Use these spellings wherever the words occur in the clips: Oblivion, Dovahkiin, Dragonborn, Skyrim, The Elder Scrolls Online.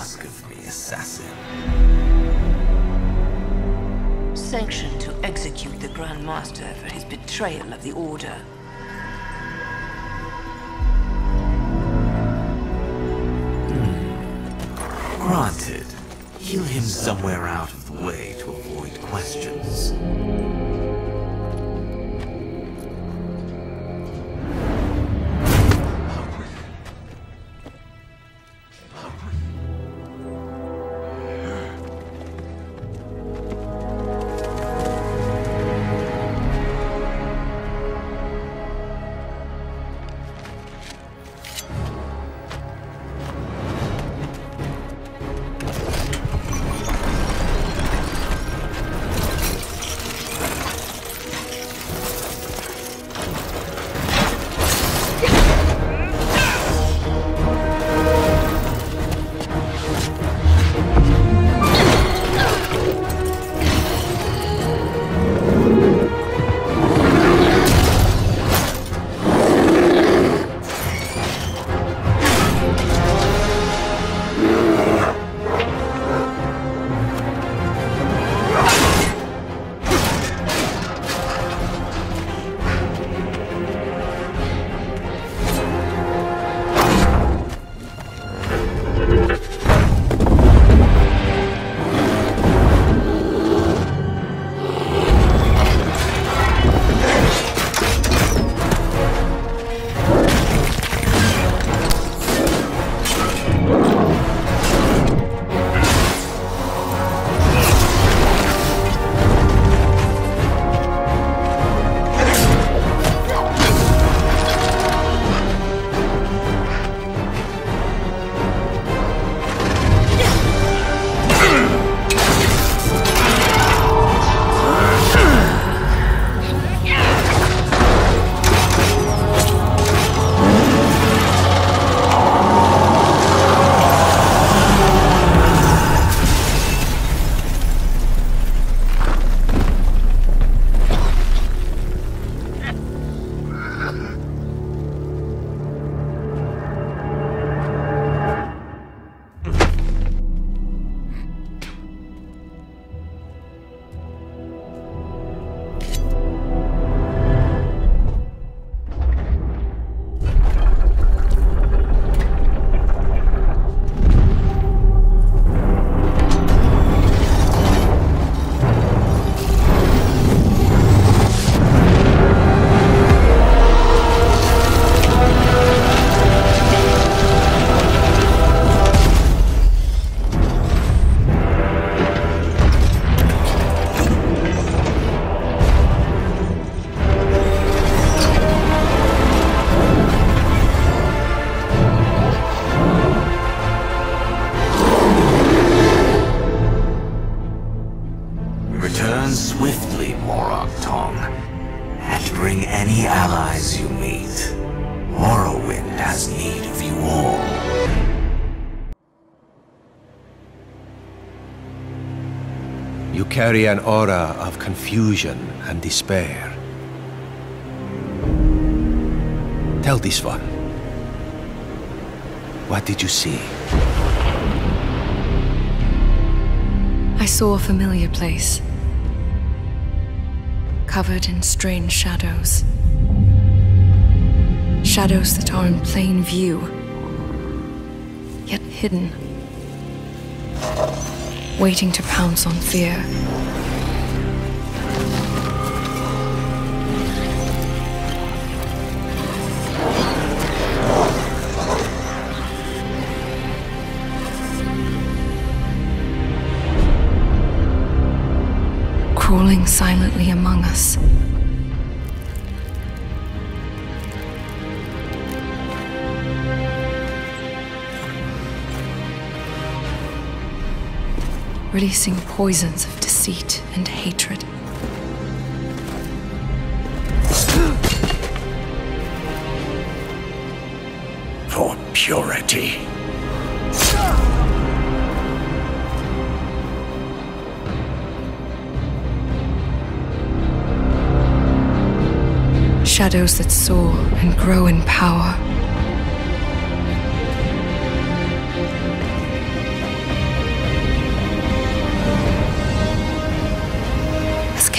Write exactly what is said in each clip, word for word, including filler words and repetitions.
ask of me, assassin? Sanctioned to execute the Grand Master for his betrayal of the Order. Hmm. Granted. Kill him somewhere out of the way to avoid questions. Carry an aura of confusion and despair. Tell this one, what did you see? I saw a familiar place, covered in strange shadows. Shadows that are in plain view, yet hidden. Waiting to pounce on fear. Crawling silently among us. Releasing poisons of deceit and hatred. For purity. Shadows that soar and grow in power.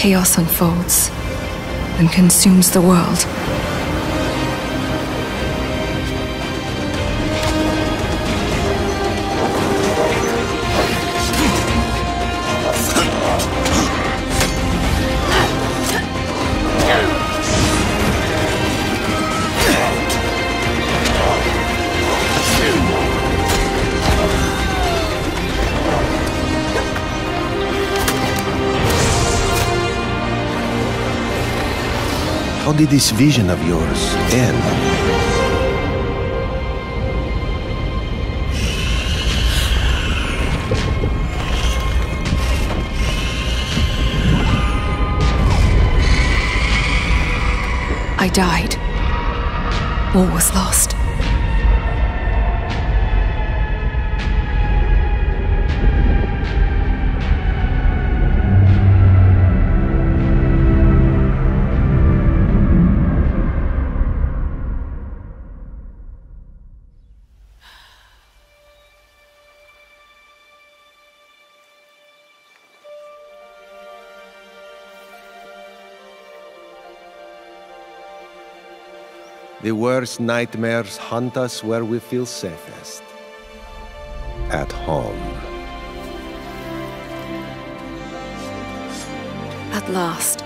chaos unfolds and consumes the world. How did this vision of yours end? I died. All was lost. The worst nightmares haunt us where we feel safest. At home. At last.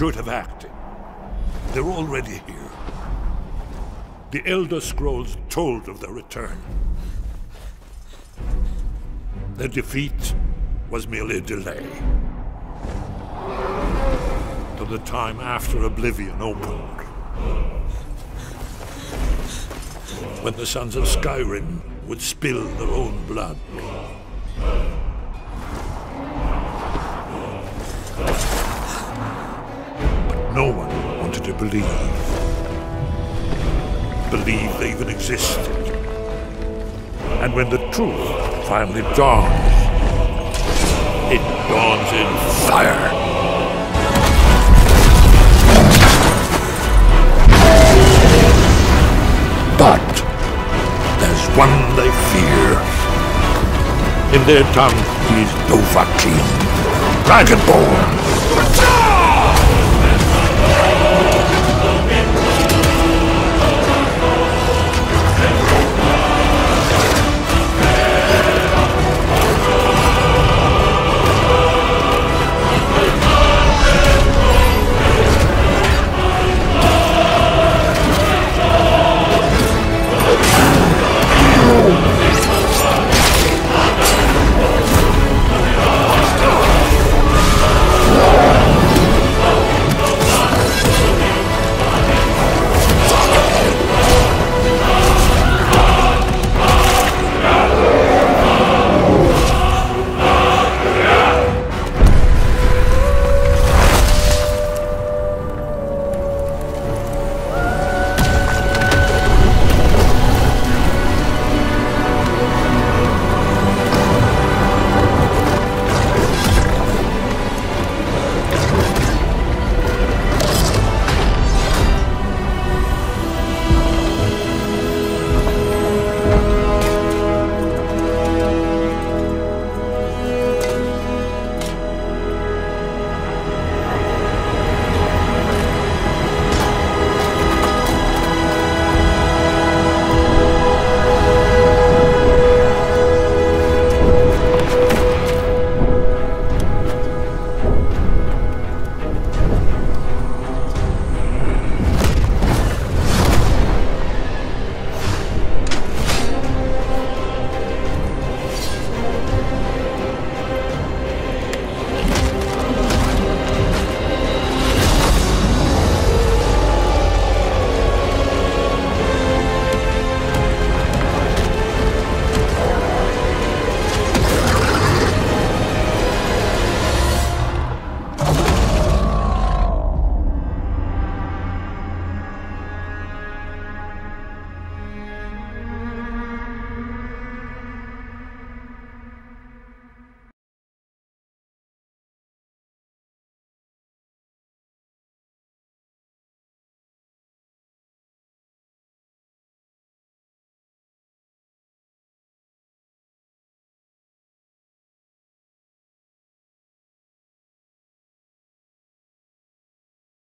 should have acted. They're already here. The Elder Scrolls told of their return. Their defeat was merely a delay. To the time after Oblivion opened. When the sons of Skyrim would spill their own blood. But no one wanted to believe. Believe they even existed. And when the truth finally dawned, it dawns in fire. One they fear. In their tongue, he's Dovahkiin, Dragonborn.